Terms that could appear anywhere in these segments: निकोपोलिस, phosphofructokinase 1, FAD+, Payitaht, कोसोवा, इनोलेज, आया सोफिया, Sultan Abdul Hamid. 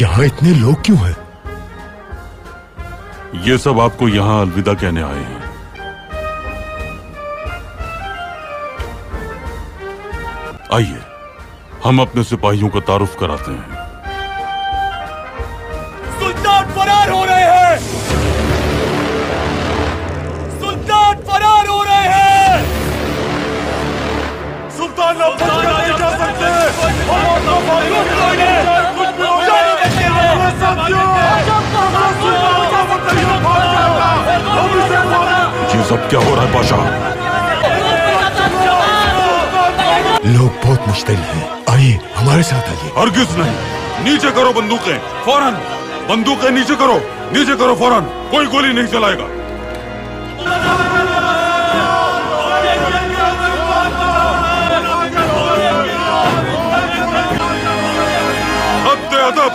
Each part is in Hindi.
यहाँ इतने लोग क्यों हैं? ये सब आपको यहाँ अलविदा कहने आए हैं। आइए हम अपने सिपाहियों का तारुफ कराते हैं। सुल्तान फरार हो रहे हैं, सुल्तान फरार हो रहे हैं, सुल्तान नहीं जा सकते, ये सब क्या हो रहा है बादशाह? लोग बहुत मुश्किल हैं, आइए हमारे साथ आइए। हरगिज़ नहीं, नीचे करो बंदूकें, फौरन बंदूकें नीचे करो, नीचे करो फौरन, कोई गोली नहीं चलाएगा। हद-ए-अदब,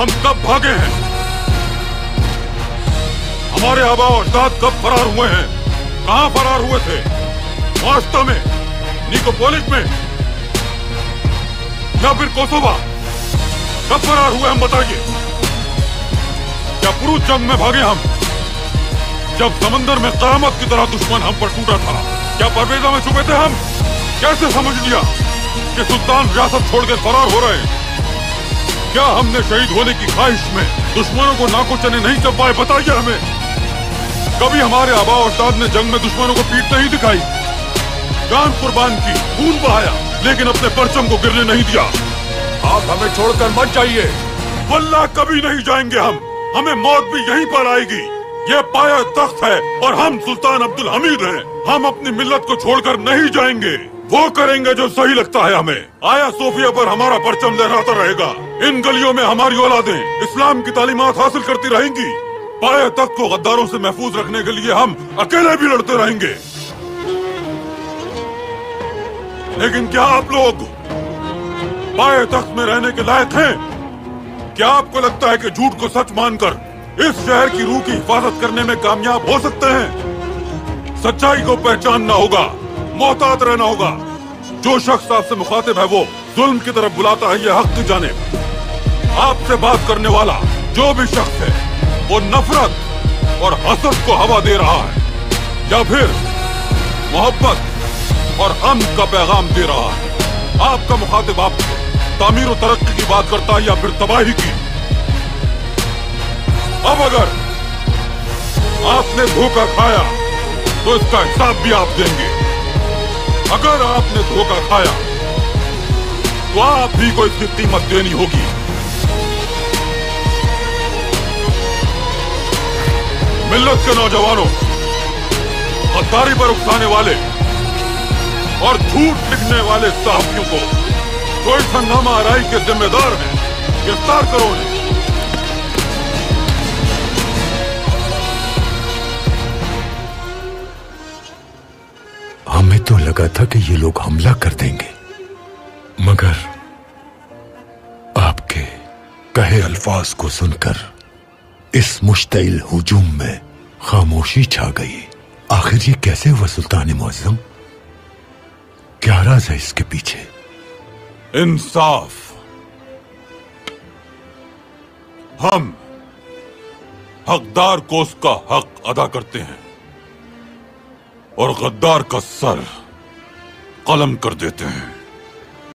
हम कब भागे हैं, हमारे आबा अजदाद कब फरार हुए हैं, कहाँ फरार हुए थे? वास्ता में, निकोपोलिस में, या फिर कोसोवा? कब फरार हुए हम बताइए? क्या पुरुष जंग में भागे हम, जब समंदर में क़यामत की तरह दुश्मन हम पर टूटा था? क्या परवेजा में छुपे थे हम? कैसे समझ लिया कि सुल्तान रियासत छोड़कर फरार हो रहे हैं? क्या हमने शहीद होने की ख्वाहिश में दुश्मनों को नाकों चने नहीं चल पाए? बताइए हमें, कभी हमारे आबा अजदाद ने जंग में दुश्मनों को पीठ नहीं दिखाई, जान कुर्बान की, खून बहाया, लेकिन अपने परचम को गिरने नहीं दिया। आप हमें छोड़कर मत जाइए। वल्लाह कभी नहीं जाएंगे हम, हमें मौत भी यहीं पर आएगी। ये पाया तख्त है और हम सुल्तान अब्दुल हमीद हैं, हम अपनी मिल्लत को छोड़कर नहीं जाएंगे। वो करेंगे जो सही लगता है हमें। आया सोफिया पर हमारा परचम लहराता रहेगा, इन गलियों में हमारी औलादें इस्लाम की तालीमात हासिल करती रहेंगी। पाए तक को गद्दारों से महफूज रखने के लिए हम अकेले भी लड़ते रहेंगे। लेकिन क्या आप लोग पाए तख्त में रहने के लायक हैं? क्या आपको लगता है कि झूठ को सच मानकर इस शहर की रूह की हिफाजत करने में कामयाब हो सकते हैं? सच्चाई को पहचानना होगा, मोहतात रहना होगा। जो शख्स आपसे मुखातिब है वो जुल्म की तरफ बुलाता है, यह हक की जानिब। आपसे बात करने वाला जो भी शख्स है वो नफरत और हसद को हवा दे रहा है या फिर मोहब्बत और अमन का पैगाम दे रहा है। आपका मुखातिब आपसे तामीर और तरक्की की बात करता है या फिर तबाही की। अब अगर आपने धोखा खाया तो इसका हिसाब भी आप देंगे। अगर आपने धोखा खाया तो आप भी को इसकी कीमत देनी होगी। मिल्लत के नौजवानों, गद्दारी पर उकसाने वाले और झूठ लिखने वाले साहबियों को कोई हंगामा आराई के जिम्मेदार हैं, गिरफ्तार करो उन्हें। हमें तो लगा था कि ये लोग हमला कर देंगे, मगर आपके कहे अल्फाज को सुनकर इस मुश्तिल हुजूम में खामोशी छा गई। आखिर ये कैसे हुआ सुल्तान मुअज़्ज़म? क्या राज है इसके पीछे? इंसाफ। हम हकदार को उसका हक अदा करते हैं और गद्दार का सर कलम कर देते हैं।